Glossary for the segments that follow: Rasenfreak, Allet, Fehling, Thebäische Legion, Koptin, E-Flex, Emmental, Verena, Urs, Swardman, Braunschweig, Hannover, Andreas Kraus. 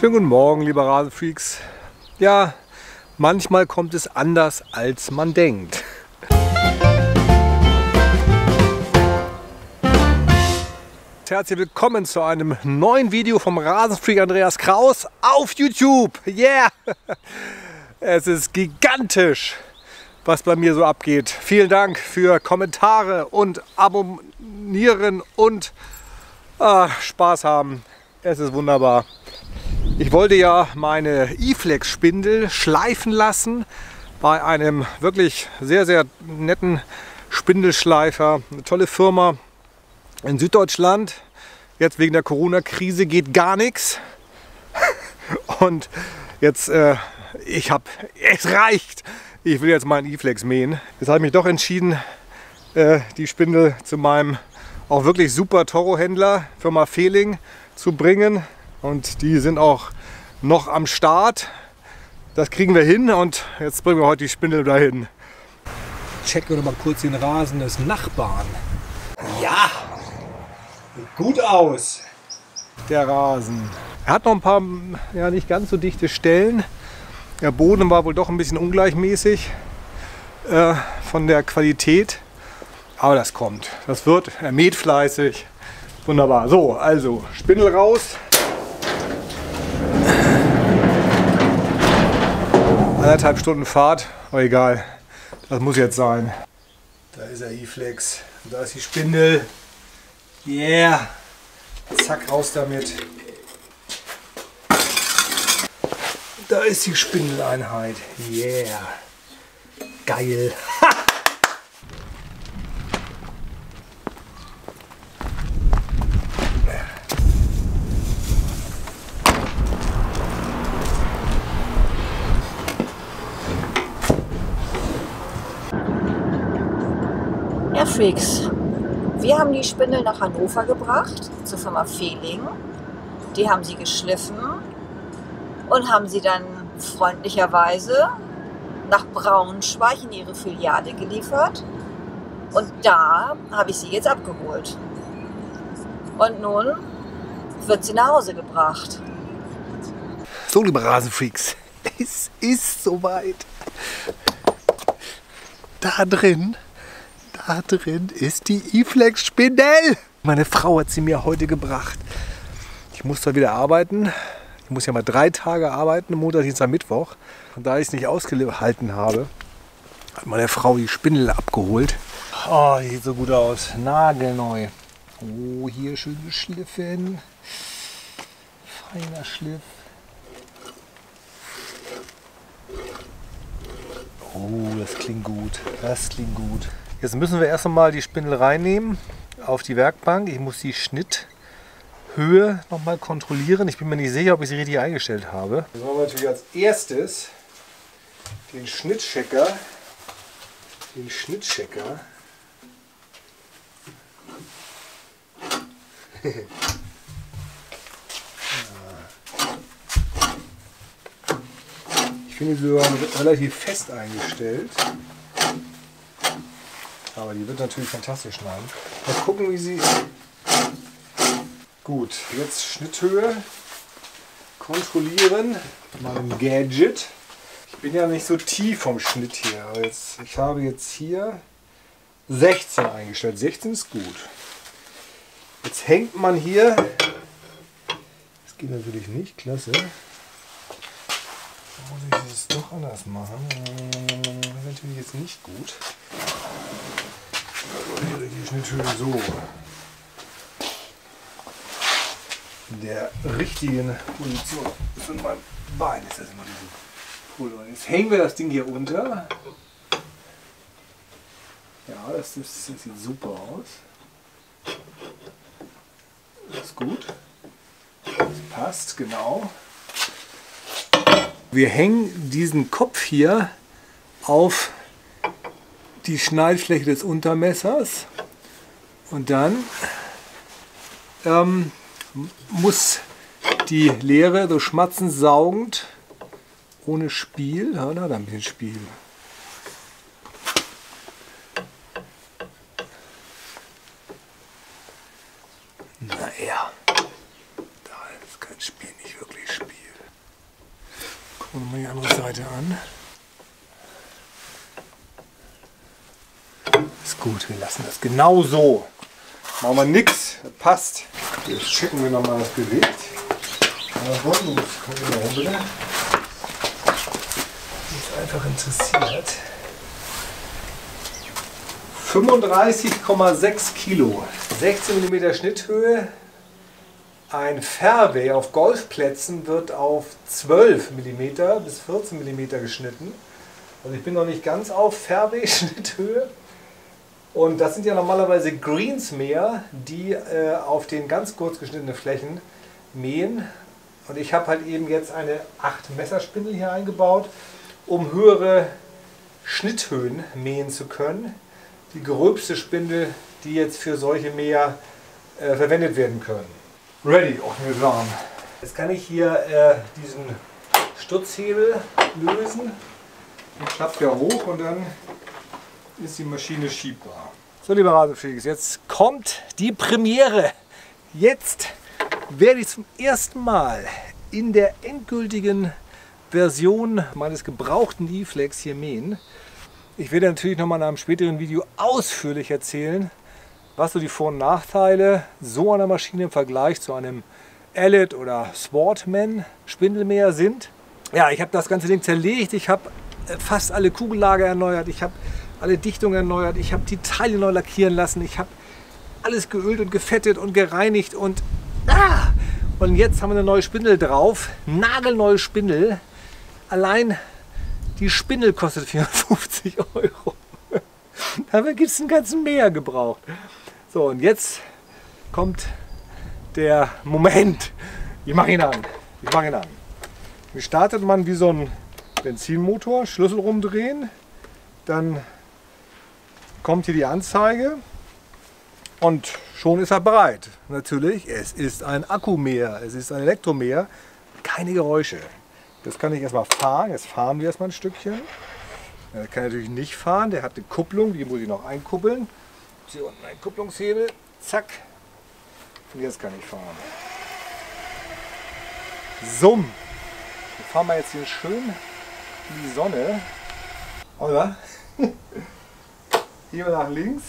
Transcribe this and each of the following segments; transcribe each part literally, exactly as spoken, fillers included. Schönen guten Morgen, liebe Rasenfreaks. Ja, manchmal kommt es anders, als man denkt. Herzlich willkommen zu einem neuen Video vom Rasenfreak Andreas Kraus auf YouTube. Yeah! Es ist gigantisch, was bei mir so abgeht. Vielen Dank für Kommentare und Abonnieren und ah, Spaß haben. Es ist wunderbar. Ich wollte ja meine E-Flex Spindel schleifen lassen bei einem wirklich sehr, sehr netten Spindelschleifer. Eine tolle Firma in Süddeutschland. Jetzt wegen der Corona-Krise geht gar nichts. Und jetzt, äh, ich habe, es reicht. Ich will jetzt meinen E-Flex mähen. Jetzt habe ich mich doch entschieden, äh, die Spindel zu meinem auch wirklich super Toro-Händler, Firma Fehling, zu bringen. Und die sind auch noch am Start. Das kriegen wir hin und jetzt bringen wir heute die Spindel dahin. Checken wir noch mal kurz den Rasen des Nachbarn. Ja, sieht gut aus, der Rasen. Er hat noch ein paar, ja, nicht ganz so dichte Stellen. Der Boden war wohl doch ein bisschen ungleichmäßig äh, von der Qualität. Aber das kommt, das wird, er mäht fleißig. Wunderbar. So, also Spindel raus. Eineinhalb Stunden Fahrt, aber egal, das muss jetzt sein. Da ist der E-Flex, da ist die Spindel. Yeah! Zack, raus damit. Da ist die Spindeleinheit. Yeah! Geil! Ha! Wir haben die Spindel nach Hannover gebracht, zur Firma Fehling. Die haben sie geschliffen und haben sie dann freundlicherweise nach Braunschweig in ihre Filiale geliefert. Und da habe ich sie jetzt abgeholt. Und nun wird sie nach Hause gebracht. So, liebe Rasenfreaks, es ist soweit. Da drin... Da drin ist die E-Flex Spindel. Meine Frau hat sie mir heute gebracht. Ich muss da wieder arbeiten. Ich muss ja mal drei Tage arbeiten, Montag, Dienstag, Mittwoch. Und da ich es nicht ausgehalten habe, hat meine Frau die Spindel abgeholt. Oh, die sieht so gut aus. Nagelneu. Oh, hier schön geschliffen. Feiner Schliff. Oh, das klingt gut. Das klingt gut. Jetzt müssen wir erst einmal die Spindel reinnehmen auf die Werkbank. Ich muss die Schnitthöhe nochmal kontrollieren. Ich bin mir nicht sicher, ob ich sie richtig eingestellt habe. Jetzt machen wir natürlich als erstes den Schnittchecker. Den Schnittchecker. Ich finde, sie sogar relativ fest eingestellt. Aber die wird natürlich fantastisch schneiden. Mal gucken, wie sie... Gut, jetzt Schnitthöhe kontrollieren mit meinem Gadget. Ich bin ja nicht so tief vom Schnitt hier. Aber jetzt, ich habe jetzt hier sechzehn eingestellt. sechzehn ist gut. Jetzt hängt man hier... Das geht natürlich nicht, klasse. Da muss ich das doch anders machen. Das ist natürlich jetzt nicht gut. Die Schnitthöhe so. In der richtigen Position von meinem Bein ist das immer diesen Pulver. Jetzt hängen wir das Ding hier unter. Ja, das, das, das sieht super aus. Das ist gut. Das passt, genau. Wir hängen diesen Kopf hier auf die Schneidfläche des Untermessers und dann ähm, muss die Leere so schmatzensaugend ohne Spiel, ja, da hat ein bisschen Spiel. Naja, da ist kein Spiel, nicht wirklich Spiel. an. Ist gut, wir lassen das genau so. Machen wir nichts, passt. Jetzt schicken wir nochmal das Gewicht. Ist einfach interessiert. fünfunddreißig Komma sechs Kilo, sechzehn Millimeter Schnitthöhe. Ein Fairway auf Golfplätzen wird auf zwölf Millimeter bis vierzehn Millimeter geschnitten. Also ich bin noch nicht ganz auf Fairway-Schnitthöhe. Und das sind ja normalerweise Greens mehr, die äh, auf den ganz kurz geschnittenen Flächen mähen. Und ich habe halt eben jetzt eine acht Messerspindel hier eingebaut, um höhere Schnitthöhen mähen zu können. Die gröbste Spindel, die jetzt für solche Mäher äh, verwendet werden können. Ready, auf den Rahmen. Jetzt kann ich hier äh, diesen Stutzhebel lösen. Den klappt er hoch und dann ist die Maschine schiebbar. So, lieber Rasenfreaks, jetzt kommt die Premiere. Jetzt werde ich zum ersten Mal in der endgültigen Version meines gebrauchten E-Flex hier mähen. Ich werde natürlich nochmal in einem späteren Video ausführlich erzählen, was so die Vor- und Nachteile so einer Maschine im Vergleich zu einem Allet oder Swardman Spindelmäher sind. Ja, ich habe das ganze Ding zerlegt, ich habe fast alle Kugellager erneuert, ich habe alle Dichtungen erneuert, ich habe die Teile neu lackieren lassen, ich habe alles geölt und gefettet und gereinigt und... Ah! Und jetzt haben wir eine neue Spindel drauf, nagelneue Spindel. Allein die Spindel kostet vierhundertfünfzig Euro. Dafür gibt es einen ganzen Mäher gebraucht. So, und jetzt kommt der Moment. Ich mache ihn an. Ich mache ihn an. Wie startet man wie so ein Benzinmotor? Schlüssel rumdrehen. Dann kommt hier die Anzeige. Und schon ist er bereit. Natürlich, es ist ein Akkumäher. Es ist ein Elektromäher. Keine Geräusche. Das kann ich erstmal fahren. Jetzt fahren wir erstmal ein Stückchen. Der kann natürlich nicht fahren. Der hat eine Kupplung. Die muss ich noch einkuppeln. Hier unten ein Kupplungshebel, zack, und jetzt kann ich fahren. Summ! Wir fahren mal jetzt hier schön in die Sonne. Oder? Hebel nach links,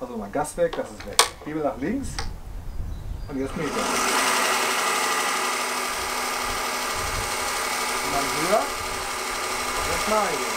also mal Gas weg, das ist weg. Hebel nach links und jetzt nicht mehr. Und dann höher und jetzt mal eingehen.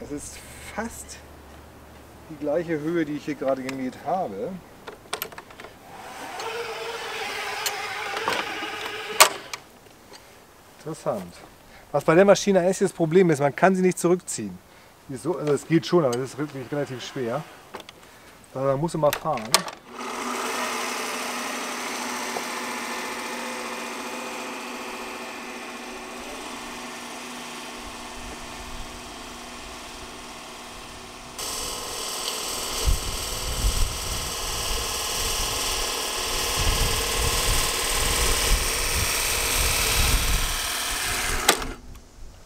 Es ist fast die gleiche Höhe, die ich hier gerade gemäht habe. Interessant. Was bei der Maschine ein echtes Problem ist, man kann sie nicht zurückziehen. Also es geht schon, aber das ist wirklich relativ schwer. Also man muss immer fahren.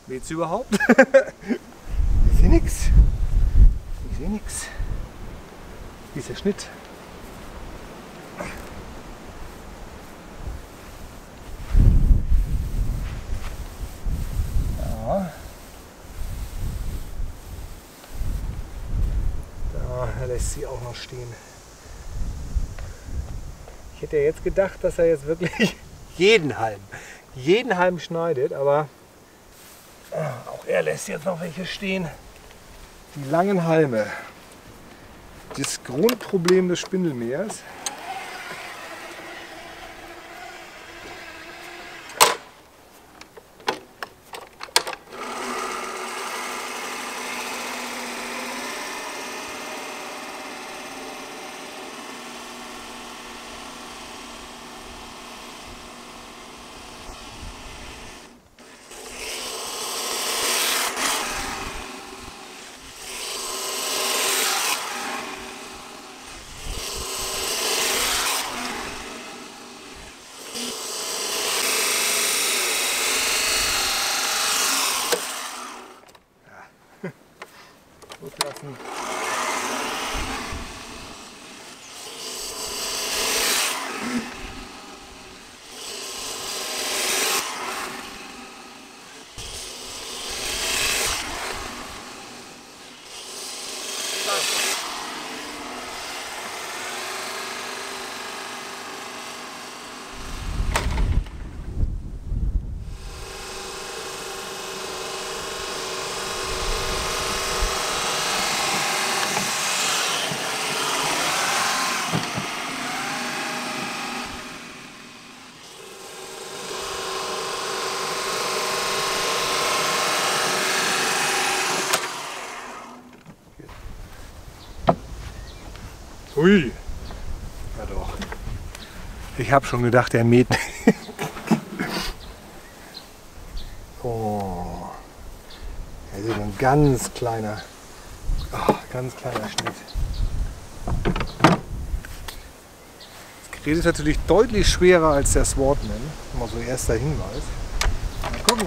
Weht sie überhaupt? Ich sehe nichts. Ich sehe nichts. Wie ist der Schnitt? Ja. Da lässt sie auch noch stehen. Ich hätte ja jetzt gedacht, dass er jetzt wirklich jeden Halm, jeden Halm schneidet, aber auch er lässt jetzt noch welche stehen. Die langen Halme. Das Grundproblem des Spindelmähers. Rücklassen. Ui, ja doch. Ich habe schon gedacht, der mäht. Oh, das ist ein ganz kleiner, oh, ganz kleiner Schnitt. Das Gerät ist natürlich deutlich schwerer als der Swardman. Mal so erster Hinweis. Mal gucken.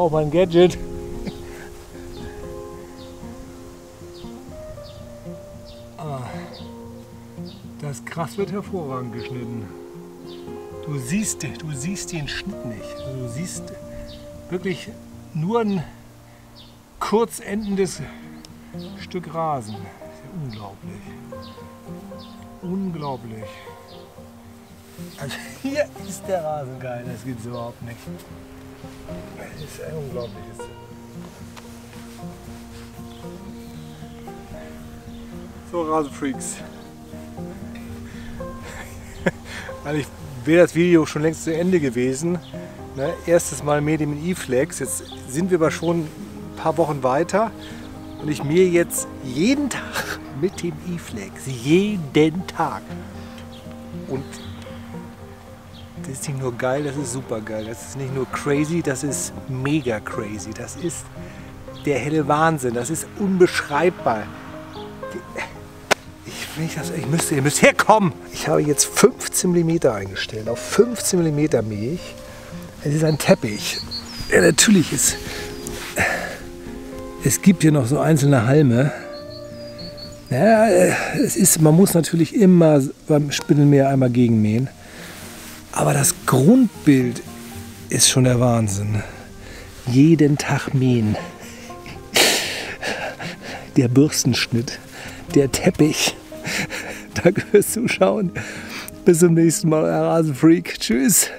Oh, mein Gadget. Ah, das Gras wird hervorragend geschnitten. Du siehst, du siehst den Schnitt nicht. Also du siehst wirklich nur ein kurz endendes Stück Rasen. Das ist ja unglaublich. Unglaublich. Also hier ist der Rasen geil, das gibt's überhaupt nicht. Das ist ein unglaubliches. So, Rasenfreaks. Eigentlich wäre das Video schon längst zu Ende gewesen. Ne? Erstes Mal mähen mit dem E-Flex. Jetzt sind wir aber schon ein paar Wochen weiter. Und ich mähe jetzt jeden Tag mit dem E-Flex. Jeden Tag. Und das ist nicht nur geil, das ist super geil. Das ist nicht nur crazy, das ist mega crazy. Das ist der helle Wahnsinn. Das ist unbeschreibbar. Ich, wenn ich das, ich müsste, ihr müsst herkommen. Ich habe jetzt fünfzehn Millimeter eingestellt. Auf fünfzehn Millimeter mähe ich. Es ist ein Teppich. Ja, natürlich ist. Es gibt hier noch so einzelne Halme. Ja, es ist, man muss natürlich immer beim Spindelmäher einmal gegenmähen. Aber das Grundbild ist schon der Wahnsinn. Jeden Tag mähen. Der Bürstenschnitt. Der Teppich. Danke fürs Zuschauen. Bis zum nächsten Mal, euer Rasenfreak. Tschüss.